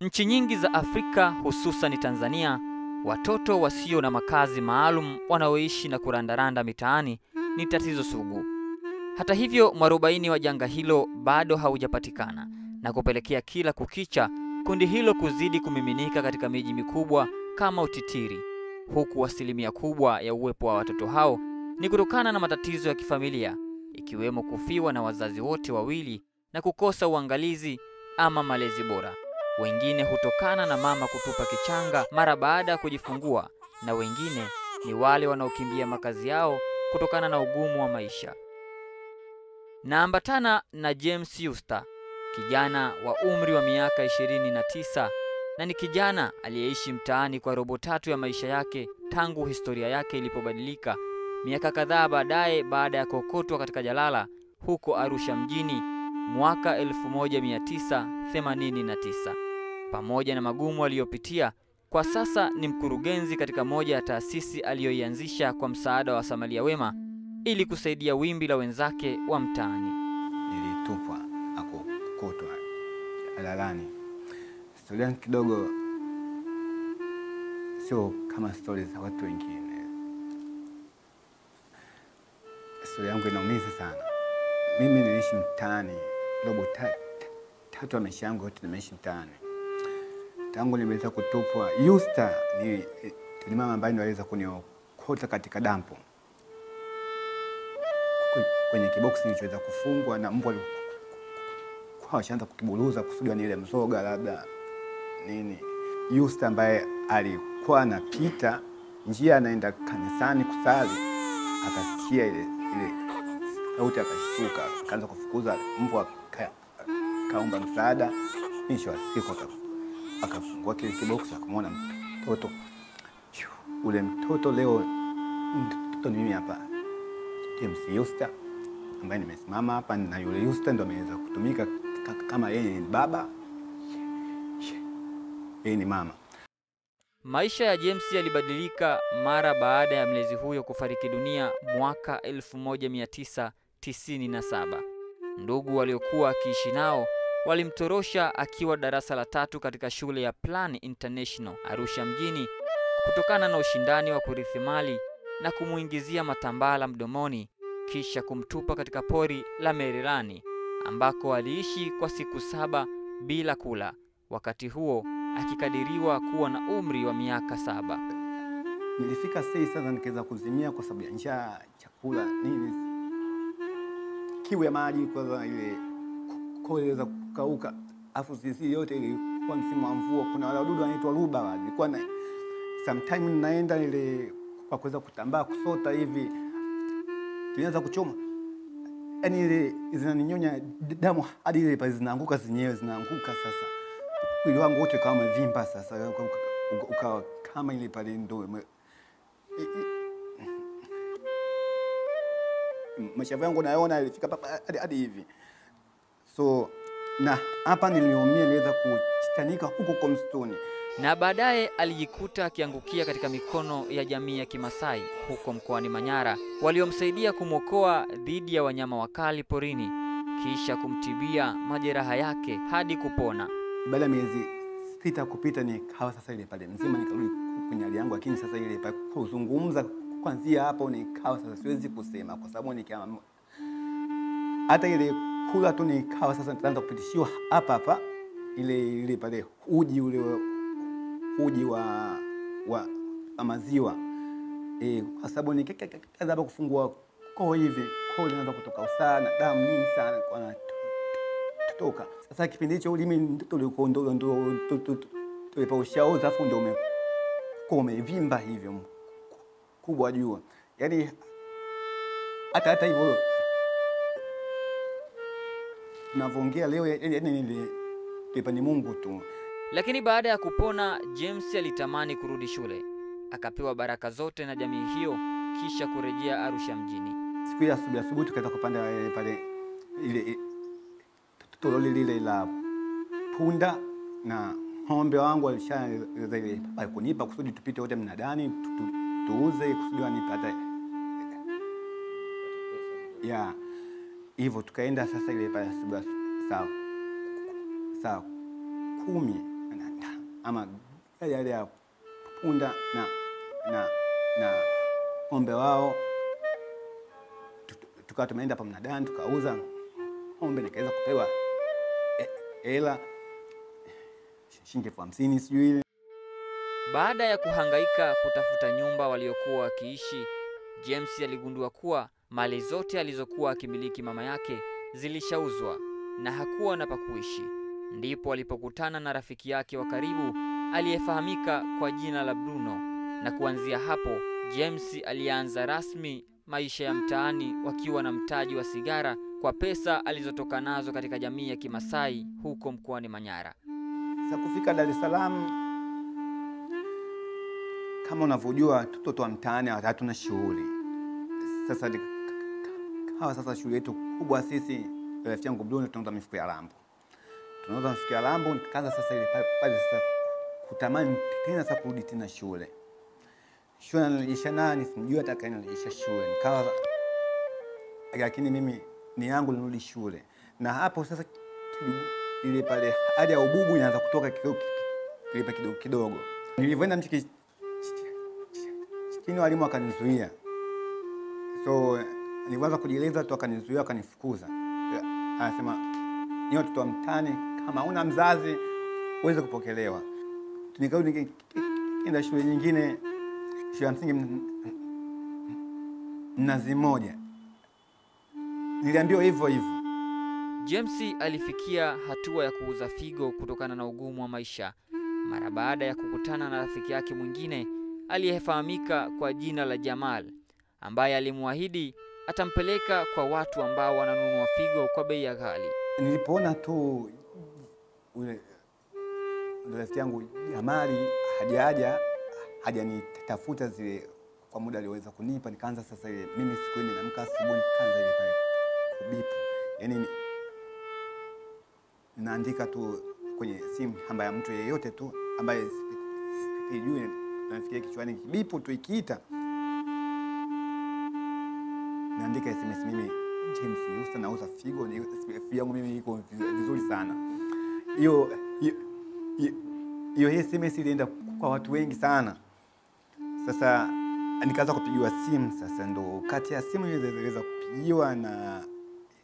Nchi nyingi za Afrika hususan Tanzania, watoto wasio na makazi maalum wanaoishi na kurandaranda mitaani ni tatizo sugu. Hata hivyo, mwarobaini wa janga hilo bado haujapatikana na kupelekea kila kukicha kundi hilo kuzidi kumiminika katika miji mikubwa kama Utitiri, huku asilimia kubwa ya uwepo wa watoto hao ni kutokana na matatizo ya kifamilia, ikiwemo kufiwa na wazazi wote wawili na kukosa uangalizi ama malezi bora. Wengine hutokana na mama kutupa kichanga mara baada ya kujifungua, na wengine ni wale wanaokimbia makazi yao kutokana na ugumu wa maisha. Naambatana na James Kiusta, kijana wa umri wa miaka 29, na ni kijana aliyeishi mtaani kwa robo tatu ya maisha yake tangu historia yake ilipobadilika miaka kadhaa baadaye baada ya kuokotwa katika jalala huko Arusha mjini mwaka 1989. Pamoja na magumu aliyopitia, kwa sasa ni mkurugenzi katika moja ya taasisi aliyoianzisha kwa msaada wa Samaria Wema ili kusaidia wimbi la wenzake wa mtaani. Nilitupwa akokotwa jalalani. Historia kidogo sio kama stories za watu wengine. Historia yangu inaumiza sana. Mimi niliishi mtaani robo tatu ya maisha yangu yote nimeishi mtaani. Tangu nimeweza kutupwa, Kiusta ni mama ambaye anaweza kuniokota katika dampo. Kwenye kiboksi nilichoweza kufungwa na mbwa kwa ashaanza kukiburuza kusudi ni ile mzoga labda nini. Kiusta ambaye alikuwa anapita njia anaenda kanisani kusali, akasikia ile sauti akashtuka, akaanza kufukuza mbwa kaomba msaada. Mwisho wa siku akafungua kile kiboksi akamwona mtoto. Ule mtoto leo mtoto ni mimi hapa, James Kiusta, ambaye nimesimama hapa, na yule Kiusta ndo ameweza kutumika kama yeye ni baba, yeye ni mama. Maisha ya James yalibadilika mara baada ya mlezi huyo kufariki dunia mwaka 1997. Ndugu waliokuwa akiishi nao walimtorosha akiwa darasa la 3 katika shule ya Plan International Arusha mjini kutokana na ushindani wa kurithi mali, na kumuingizia matambala mdomoni kisha kumtupa katika pori la Merirani ambako aliishi kwa siku 7 bila kula, wakati huo akikadiriwa kuwa na umri wa miaka 7. Nilifika sasa nikaweza kuzimia kwa sababu ya njaa, chakula nini, kiu ya maji, kwa ile koleza kukauka. Afu sisi yote ilikuwa msimu wa mvua, kuna wale wadudu wanaitwa ruba. Nilikuwa na sometime naenda ile kwa kuweza kutambaa kusota hivi, nilianza kuchoma, yani ile zinaninyonya damu hadi ile pazi zinaanguka zenyewe, zinaanguka sasa. Mwili wangu wote kama vimba sasa, ukawa kama ile pale ndo mashavu yangu naona ilifika papa hadi hivi. So na hapa niliumia, niliweza kutanika huko kwa mstuni, na baadaye alijikuta akiangukia katika mikono ya jamii ya Kimasai huko mkoani Manyara, waliomsaidia kumwokoa dhidi ya wanyama wakali porini kisha kumtibia majeraha yake hadi kupona. Baada ya miezi 6 kupita nikawa sasa ile pale mzima, nikarudi kwenye hali yangu, lakini sasa ile pa kuzungumza kuanzia hapo nikawa sasa siwezi kusema, kwa sababu nikiamua hata ile kula tu nikawa sasa nitaanza kupitishiwa hapa ile pale uji ule wa maziwa, kwa sababu nikaanza kufungua koo hivi, koo inaanza kutoka sana, damu nyingi sana kwa toka. Sasa kipindi hicho ulimi ndio ulikuwa ndo paushaoza, afu ndio umevimba hivyo kubwa jua. Yaani hata hivyo navongea leo, yaani ni Mungu tu. Lakini baada ya kupona, James alitamani kurudi shule. Akapewa baraka zote na jamii hiyo kisha kurejea Arusha mjini. Siku ya asubuhi tukaenda kupanda pale ile tololi lile la punda, na ng'ombe wangu alishaweza ile kunipa kusudi tupite wote mnadani tuuze kusudi anipate. Yeah, hivyo tukaenda sasa ile pale saa 10 ama yale ya punda na ng'ombe wao, tukawa tumeenda pa mnadani tukauza ng'ombe nikaweza kupewa hela shilingi 50 sijui ile. Baada ya kuhangaika kutafuta nyumba waliokuwa wakiishi, James aligundua kuwa mali zote alizokuwa akimiliki mama yake zilishauzwa na hakuwa na pa kuishi. Ndipo alipokutana na rafiki yake wa karibu aliyefahamika kwa jina la Bruno, na kuanzia hapo James alianza rasmi maisha ya mtaani wakiwa na mtaji wa sigara kwa pesa alizotoka nazo katika jamii ya Kimasai huko mkoani Manyara. Sasa kufika Dar es Salaam, kama unavyojua watoto wa mtaani hatuna shughuli. Sasa hawa sasa shughuli yetu kubwa sisi, rafiki yangu Bruno, tunauza mifuko ya rambo. Tunauza mifuko ya rambo, nikaanza sasa ile pale sasa kutamani tena sasa kurudi tena shule. Shule analejesha nani? Simjui hata kanalejesha shule. Nikawa lakini mimi ni yangu nirudi shule. Na hapo sasa ile pale hadi ya ububu inaanza kutoka kidogo kidogo. Nilivyoenda mchiki chini walimu akanizuia. So nilianza kujieleza tu akanizuia akanifukuza. Anasema ni watoto wa mtaani, kama una mzazi uweze kupokelewa. Nikarudi nikaenda shule nyingine, shule ya msingi Mnazi Moja. Niliambiwa hivyo hivyo. James alifikia hatua ya kuuza figo kutokana na ugumu wa maisha mara baada ya kukutana na rafiki yake mwingine aliyefahamika kwa jina la Jamal, ambaye alimwahidi atampeleka kwa watu ambao wananunua figo kwa bei ghali. Nilipoona tu ule rafiki yangu Jamal hajanitafuta zile kwa muda aliweza kunipa, nikaanza sasa ile mimi sikuendi na mka asubuhi nikaanza ile pale kubipu. Yaani naandika tu kwenye simu namba ya mtu yeyote tu ambaye sijui, nafikia kichwani kibipu tu ikiita naandika SMS mimi James Kiusta nauza figo, ni figo yangu mimi iko vizuri sana. Hiyo SMS ilienda kwa watu wengi sana. Sasa nikaanza kupigiwa simu, sasa ndo kati ya simu nilizoweza kupigiwa na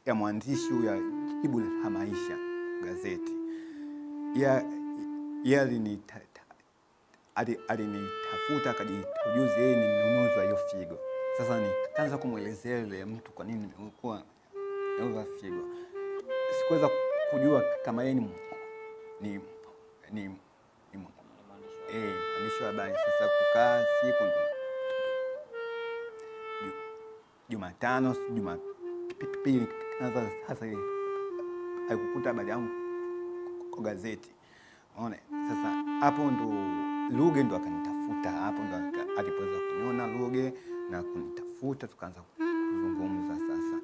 ya mwandishi ya Kibu la Maisha gazeti. Alinitafuta akajitujuza yeye ni mnunuzi wa hiyo figo. Sasa nikaanza kumwelezea yule mtu kwa nini nilikuwa nauza figo. Sikuweza kujua kama yeye ni mwandishi wa habari. Sasa kukaa siku Jumatano, Jumapili sasa haikukuta habari yangu kwa gazeti. Unaona? Sasa hapo ndo Luge ndo akanitafuta, hapo ndo alipoweza kuniona Luge na kunitafuta, tukaanza kuzungumza sasa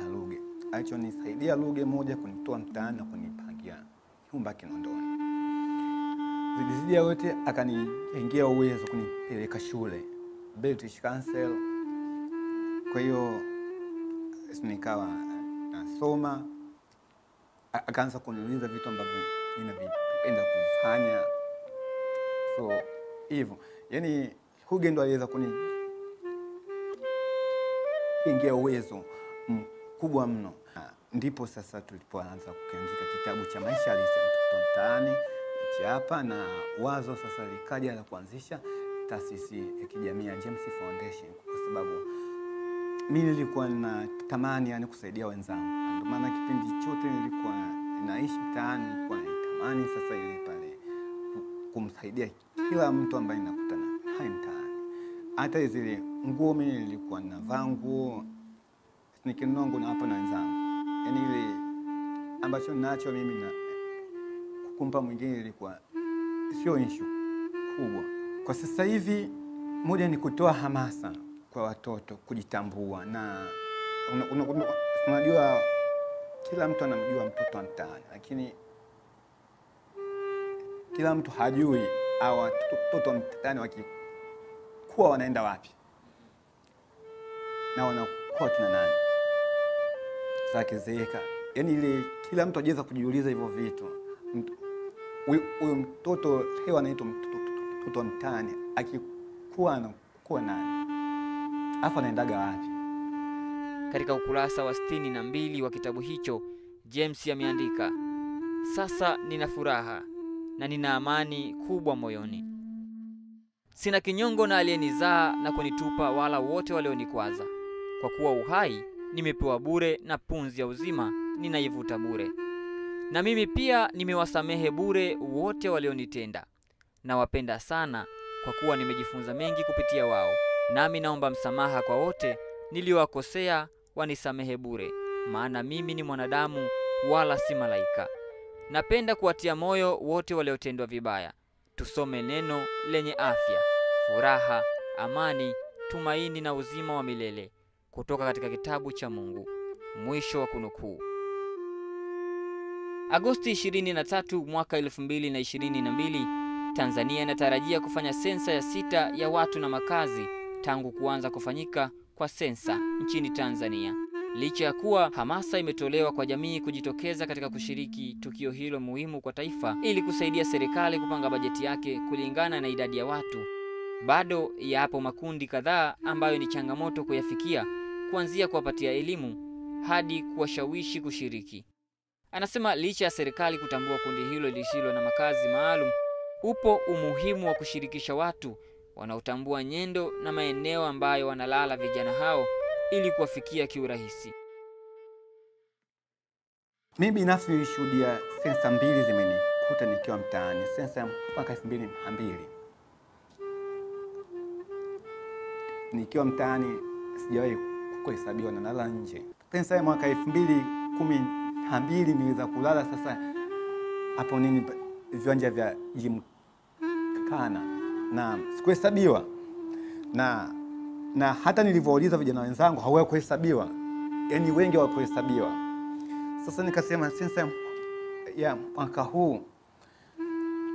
na Luge. Alichonisaidia Luge moja kunitoa mtaani na kunipangia chumba Kinondoni. Zidizidi yote akaniingia uwezo kunipeleka shule British Council. Kwa hiyo nikawa nasoma, akaanza kuniuliza vitu ambavyo ninavipenda kufanya. So hivyo yani Huge ndo aliweza kuniingia uwezo mkubwa mno. Ndipo sasa tulipoanza kuandika kitabu cha maisha halisi ya mtoto mtaani hapa, na wazo sasa likaja la kuanzisha taasisi ya kijamii ya James Foundation, kwa sababu mimi nilikuwa na tamani yani kusaidia wenzangu. Ndio maana kipindi chote nilikuwa naishi mtaani nilikuwa natamani sasa ile pale kumsaidia kila mtu ambaye nakutana naye mtaani. Hata zile nguo mimi nilikuwa navaa nguo nikinongo na hapa na wenzangu. Yaani ile ambacho nacho mimi na kumpa mwingine ilikuwa sio issue kubwa. Kwa sasa hivi moja ni kutoa hamasa kwa watoto kujitambua, na unajua kila mtu anamjua mtoto mtaani, lakini kila mtu hajui hawa watoto mtaani wakikuwa wanaenda wapi na wanakuwa kina nani. Sasa kizeeka yani ile kila mtu ajeza kujiuliza hivyo vitu. huyu mtoto hewa anaitwa mtoto mtani, akikuwa anakuwa nani? Afa anaendaga wapi? Katika ukurasa wa 62 wa kitabu hicho, James ameandika, "Sasa nina furaha na nina amani kubwa moyoni. Sina kinyongo na aliyenizaa na kunitupa wala wote walionikwaza. Kwa kuwa uhai nimepewa bure na pumzi ya uzima ninaivuta bure. Na mimi pia nimewasamehe bure wote walionitenda. Nawapenda sana kwa kuwa nimejifunza mengi kupitia wao. Nami naomba msamaha kwa wote niliowakosea, wanisamehe bure, maana mimi ni mwanadamu wala si malaika. Napenda kuwatia moyo wote waliotendwa vibaya. Tusome neno lenye afya, furaha, amani, tumaini na uzima wa milele kutoka katika kitabu cha Mungu." Mwisho wa kunukuu. Agosti 23 mwaka 2022, Tanzania inatarajia kufanya sensa ya 6 ya watu na makazi tangu kuanza kufanyika kwa sensa nchini Tanzania. Licha ya kuwa hamasa imetolewa kwa jamii kujitokeza katika kushiriki tukio hilo muhimu kwa taifa ili kusaidia serikali kupanga bajeti yake kulingana na idadi ya watu, bado yapo makundi kadhaa ambayo ni changamoto kuyafikia, kuanzia kuwapatia elimu hadi kuwashawishi kushiriki. Anasema licha ya serikali kutambua kundi hilo lisilo na makazi maalum, upo umuhimu wa kushirikisha watu wanaotambua nyendo na maeneo ambayo wanalala vijana hao ili kuwafikia kiurahisi. Mimi binafsi nilishuhudia sensa 2 zimenikuta nikiwa mtaani, sensa ya mwaka 2002. Nikiwa mtaani sijawahi kuhesabiwa na nalala nje. Sensa ya mwaka 2012 niweza kulala sasa hapo nini viwanja vya Gymkhana na sikuhesabiwa. Na hata nilivyouliza vijana wenzangu hawakuhesabiwa. Yaani wengi hawakuhesabiwa. Sasa nikasema sensa ya mwaka huu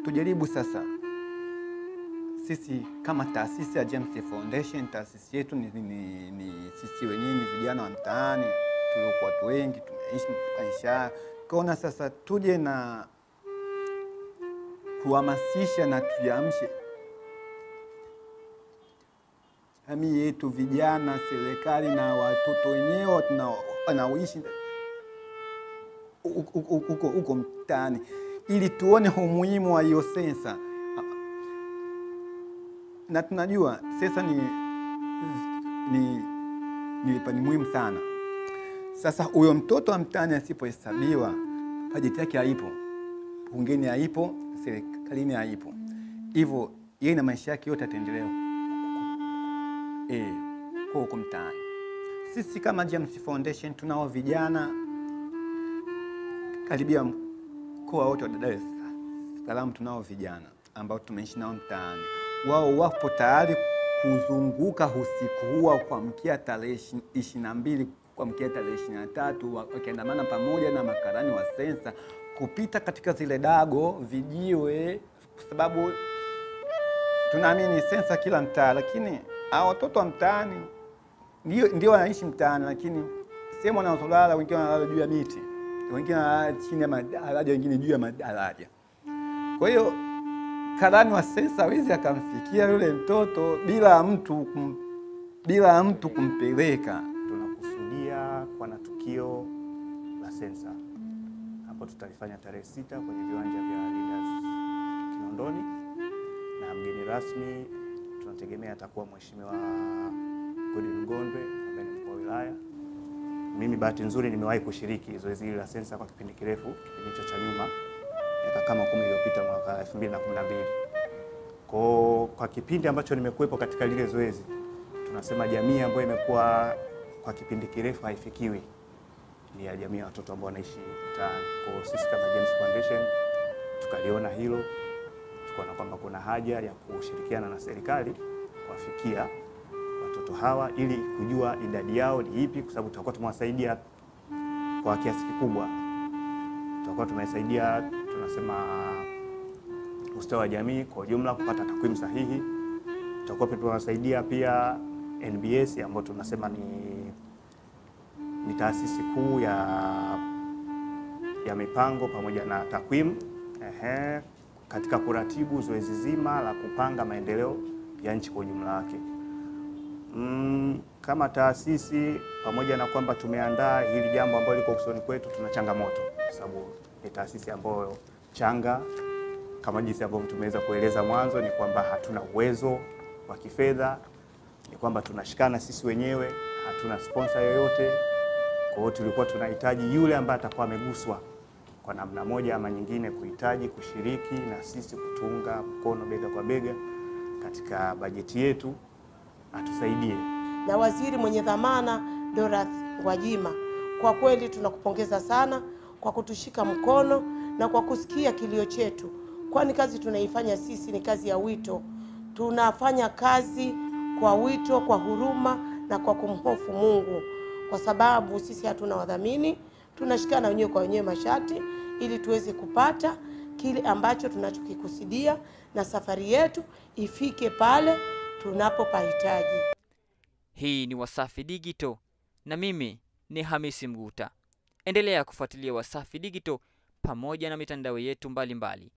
tujaribu sasa. Sisi kama taasisi ya James Foundation, taasisi yetu ni sisi wenyewe vijana wa mtaani, tulikuwa watu wengi tunaishi maisha. Kaona sasa tuje na kuhamasisha na tuyaamshe jamii yetu, vijana, serikali na watoto wenyewe tunaoishi huko mtaani, ili tuone umuhimu wa hiyo sensa. Na tunajua sensa ni muhimu sana. Sasa huyo mtoto wa mtaani asipohesabiwa, bajeti yake haipo, bungeni haipo, serikalini haipo. Hivyo yeye na maisha yake yote ataendelea huko mtaani. Sisi kama James Foundation tunao vijana karibia mkoa wote wa Dar es Salaam, tunao vijana ambao tumeishi nao mtaani. Wao wapo tayari kuzunguka usiku wa kuamkia tarehe 22 kuamkia tarehe 23, wakiandamana pamoja na makarani wa sensa kupita katika zile dago, vijiwe, kwa sababu tunaamini sensa kila mtaa, lakini hao watoto wa mtaani ndio wanaishi mtaani, lakini sema wanaolala wengine wanalala juu ya miti, wengine wanalala chini ya madaraja, wengine juu ya madaraja. Kwa hiyo karani wa sensa hawezi akamfikia yule mtoto bila mtu kumpeleka. Tunakusudia kwa na tukio la sensa hapo tutalifanya tarehe 6 kwenye viwanja vya Leaders Kinondoni, na mgeni rasmi tunategemea atakuwa mheshimiwa Godwin Gondwe ambaye ni mkuu wa wilaya. Mimi bahati nzuri nimewahi kushiriki zoezi hili la sensa kwa kipindi kirefu, kipindi cha nyuma, miaka kama 10 iliyopita mwaka 2012. Kwa kipindi ambacho nimekuepo katika lile zoezi, tunasema jamii ambayo imekuwa kwa kipindi kirefu haifikiwi ni ya jamii ya watoto ambao wanaishi mtaani. Kwa sisi kama James Foundation tukaliona hilo, na kwamba kuna haja ya kushirikiana na serikali kuwafikia watoto hawa ili kujua idadi yao ni ipi, kwa sababu tutakuwa tumewasaidia kwa kiasi kikubwa. Tutakuwa tumewasaidia, tunasema ustawi wa jamii kwa jumla kupata takwimu sahihi. Tutakuwa pia tunawasaidia pia NBS ambayo tunasema ni taasisi kuu ya mipango pamoja na takwimu. katika kuratibu zoezi zima la kupanga maendeleo ya nchi kwa jumla yake. Kama taasisi, pamoja na kwamba tumeandaa hili jambo ambalo liko kusoni kwetu, tuna changamoto sababu ni taasisi ambayo changa. Kama jinsi ambavyo tumeweza kueleza mwanzo, ni kwamba hatuna uwezo wa kifedha, ni kwamba tunashikana sisi wenyewe, hatuna sponsor yoyote. Kwa hiyo tulikuwa tunahitaji yule ambaye atakuwa ameguswa kwa namna moja ama nyingine kuhitaji kushiriki na sisi kutunga mkono bega kwa bega katika bajeti yetu atusaidie. Na waziri mwenye dhamana Dora Wajima, kwa kweli tunakupongeza sana kwa kutushika mkono na kwa kusikia kilio chetu. Kwani kazi tunaifanya sisi ni kazi ya wito. Tunafanya kazi kwa wito, kwa huruma na kwa kumhofu Mungu. Kwa sababu sisi hatuna wadhamini, tunashikana wenyewe kwa wenyewe mashati ili tuweze kupata kile ambacho tunachokikusudia na safari yetu ifike pale tunapopahitaji. Hii ni Wasafi Digital na mimi ni Hamisi Mguta. Endelea kufuatilia Wasafi Digital pamoja na mitandao yetu mbalimbali.